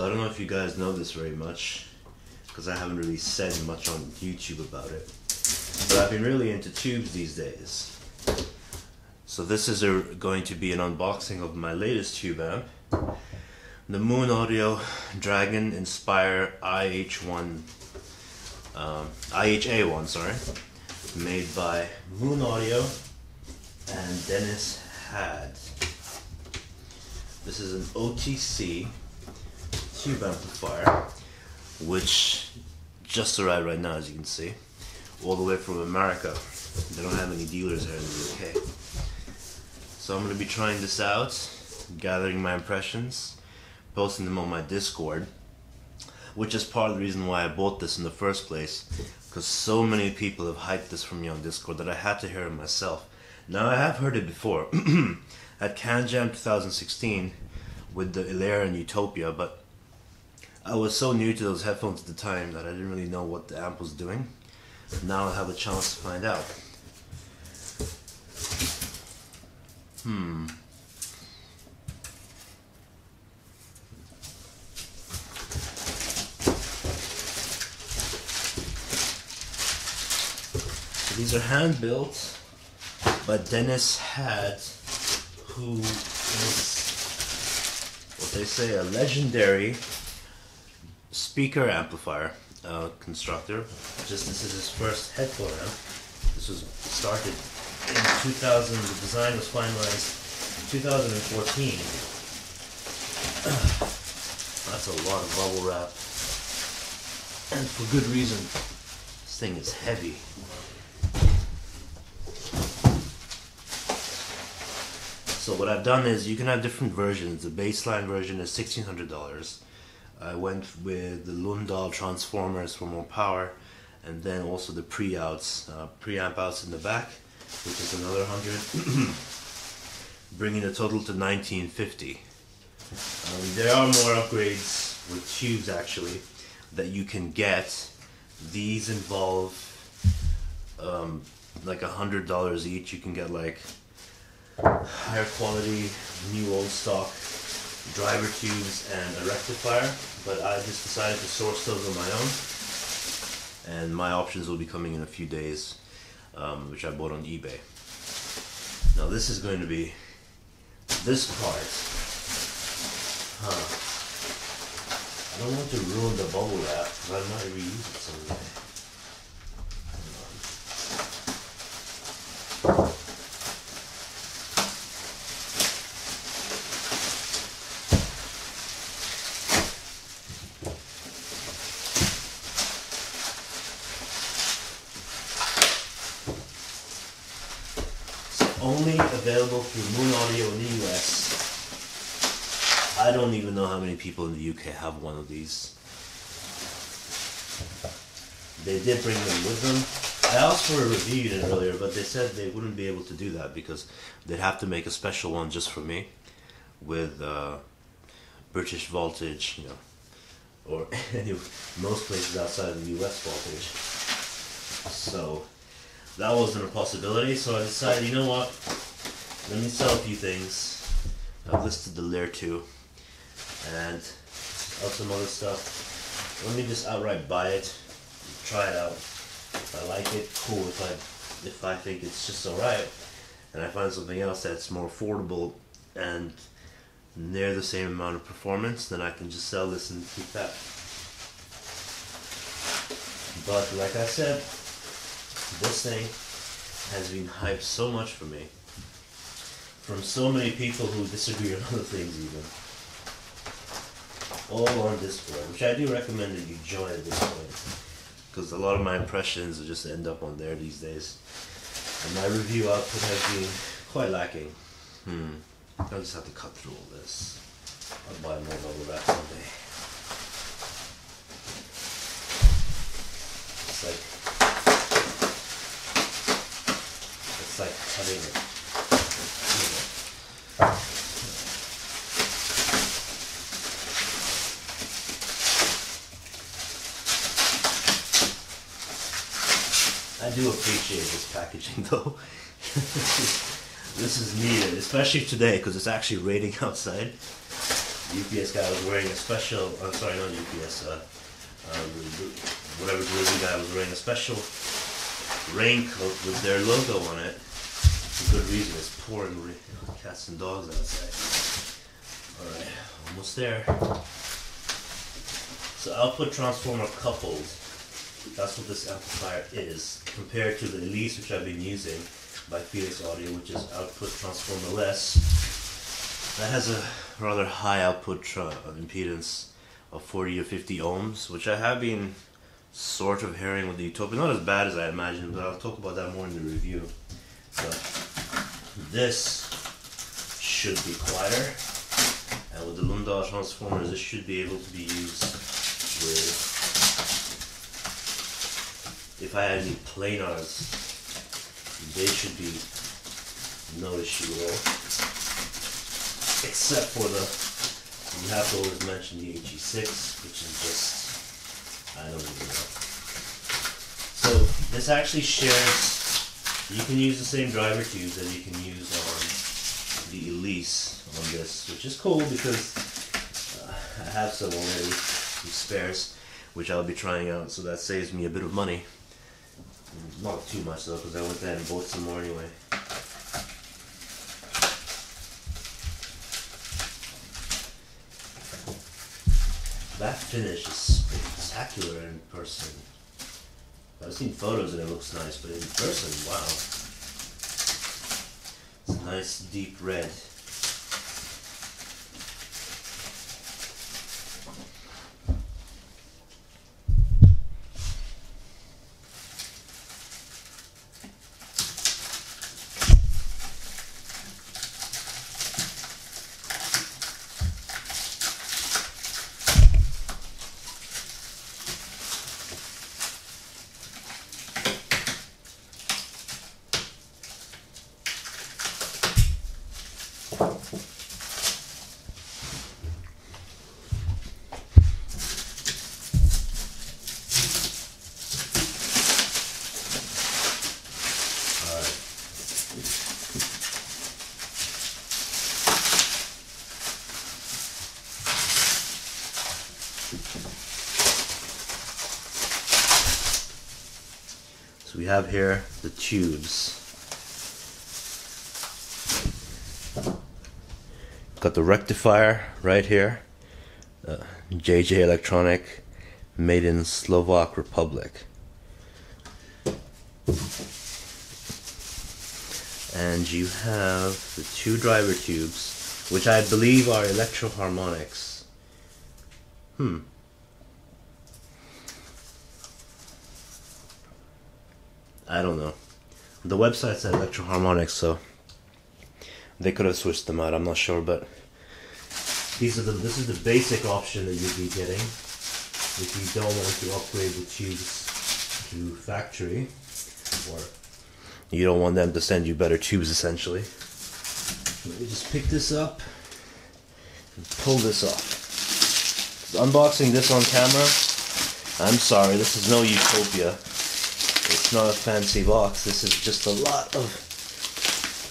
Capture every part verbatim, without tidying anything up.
So I don't know if you guys know this very much, because I haven't really said much on YouTube about it. But I've been really into tubes these days. So this is a, going to be an unboxing of my latest tube amp, the Moon Audio Dragon Inspire I H one, um, I H A one, sorry, made by Moon Audio and Dennis Hadd. This is an O T C tube amplifier, which just arrived right now, as you can see, all the way from America. They don't have any dealers here in the U K. So I'm going to be trying this out, gathering my impressions, posting them on my Discord, which is part of the reason why I bought this in the first place, because so many people have hyped this for me on Discord that I had to hear it myself. Now, I have heard it before at Can Jam two thousand sixteen with the Elear and Utopia, but I was so new to those headphones at the time that I didn't really know what the amp was doing. Now I have a chance to find out. Hmm. So these are hand built by Dennis Hadd, who is what they say a legendary speaker amplifier uh, constructor. Just this is his first headphone amp. This was started in two thousand. The design was finalized in two thousand fourteen. That's a lot of bubble wrap, and for good reason. This thing is heavy. So what I've done is, you can have different versions. The baseline version is sixteen hundred dollars. I went with the Lundahl transformers for more power, and then also the pre-outs, uh, preamp outs in the back, which is another hundred, bringing the total to nineteen fifty. Um, there are more upgrades with tubes actually that you can get. These involve um, like a hundred dollars each. You can get like higher quality, new old stock driver tubes and a rectifier, but I just decided to source those on my own, and my options will be coming in a few days, um, which I bought on eBay. Now this is going to be this part. Huh. I don't want to ruin the bubble wrap, but I might reuse it someday. Only available through Moon Audio in the U S. I don't even know how many people in the U K have one of these. They did bring them with them. I asked for a review unit earlier, but they said they wouldn't be able to do that because they'd have to make a special one just for me with uh, British voltage, you know, or most places outside of the U S voltage. So that wasn't a possibility, so I decided, you know what, let me sell a few things. I've listed the Lair two and out some other stuff. Let me just outright buy it, try it out. If I like it, cool. If I, if I think it's just alright, and I find something else that's more affordable and near the same amount of performance, then I can just sell this and keep that. But like I said, this thing has been hyped so much for me, from so many people who disagree on other things even, all on Discord, which I do recommend that you join at this point, because a lot of my impressions will just end up on there these days, and my review output has been quite lacking. Hmm, I'll just have to cut through all this. I'll buy more bubble wrap someday. It's like like cutting it. I do appreciate this packaging though. This is needed, especially today because it's actually raining outside. U P S guy was wearing a special, I'm sorry, not U P S, uh, um, whatever delivery guy was wearing a special raincoat with their logo on it. For good reason, it's pouring cats and dogs outside. Alright, almost there. So output transformer coupled, that's what this amplifier is, compared to the Elise, which I've been using by Feliks Audio, which is output transformer-less. That has a rather high output impedance of forty or fifty ohms, which I have been sort of hearing with the Utopia. Not as bad as I imagined, but I'll talk about that more in the review. So this should be quieter, and with the Lundahl transformers, this should be able to be used with, if I had any planars, they should be no issue at all, except for the, you have to always mention the H E six, which is just, I don't even know. So this actually shares, you can use the same driver tubes that you can use on the Elise on this, which is cool because uh, I have some already. Spares, which I'll be trying out, so that saves me a bit of money. Not too much though, because I went there and bought some more anyway. That finish is spectacular in person. I've seen photos and it looks nice, but in person, wow. It's a nice deep red. So we have here the tubes. Got the rectifier right here. Uh, J J Electronic, made in Slovak Republic. And you have the two driver tubes, which I believe are Electro-Harmonix. Hmm. I don't know. The website said Electro-Harmonix, so they could have switched them out. I'm not sure, but these are the. This is the basic option that you'll be getting if you don't want to upgrade the tubes to factory, or you don't want them to send you better tubes. Essentially, let me just pick this up and pull this off. Unboxing this on camera. I'm sorry, this is no Utopia. It's not a fancy box, this is just a lot of,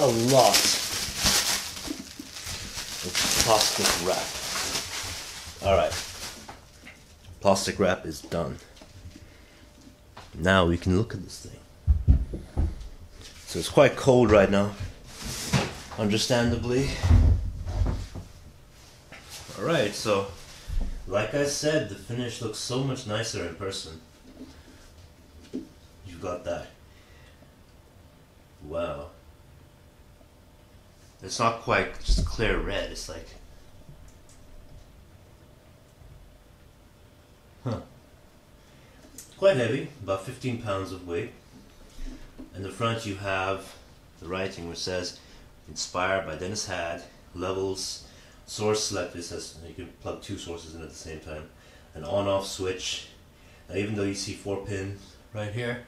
a lot of plastic wrap. Alright, plastic wrap is done. Now we can look at this thing. So it's quite cold right now, understandably. Alright, so, like I said, the finish looks so much nicer in person. Got that. Wow. It's not quite just clear red, it's like. Huh. Quite heavy, about fifteen pounds of weight. In the front, you have the writing which says Inspired by Dennis Hadd, levels, source select. This has, you can plug two sources in at the same time, an on off switch. Now, even though you see four pins right here,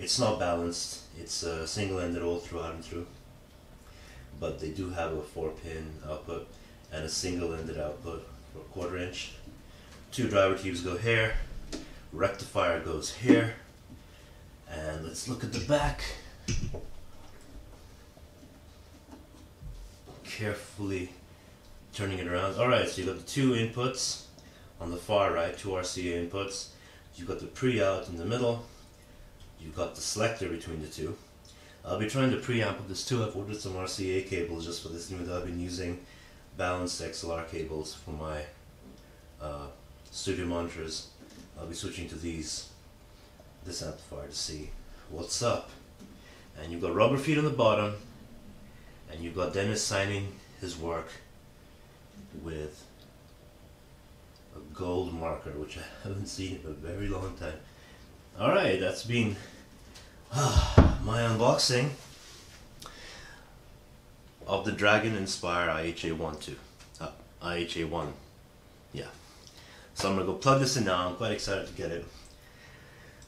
it's not balanced, it's uh, single-ended all throughout and through, but they do have a four-pin output and a single-ended output for a quarter-inch. Two driver tubes go here, rectifier goes here, and let's look at the back. Carefully turning it around. Alright, so you've got the two inputs on the far right, two R C A inputs. You've got the pre-out in the middle. You've got the selector between the two. I'll be trying to preamp with this too. I've ordered some R C A cables just for this new that I've been using. Balanced X L R cables for my uh, studio monitors. I'll be switching to these, this amplifier, to see what's up. And you've got rubber feet on the bottom, and you've got Dennis signing his work with a gold marker, which I haven't seen in a very long time. Alright, that's been uh, my unboxing of the Dragon Inspire I H A one. Uh, I H A one, yeah. So I'm gonna go plug this in now. I'm quite excited to get it.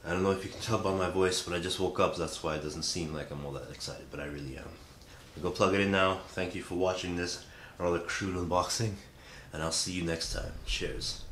I don't know if you can tell by my voice, but I just woke up, so that's why it doesn't seem like I'm all that excited, but I really am. I'll go plug it in now. Thank you for watching this rather crude unboxing, and I'll see you next time. Cheers.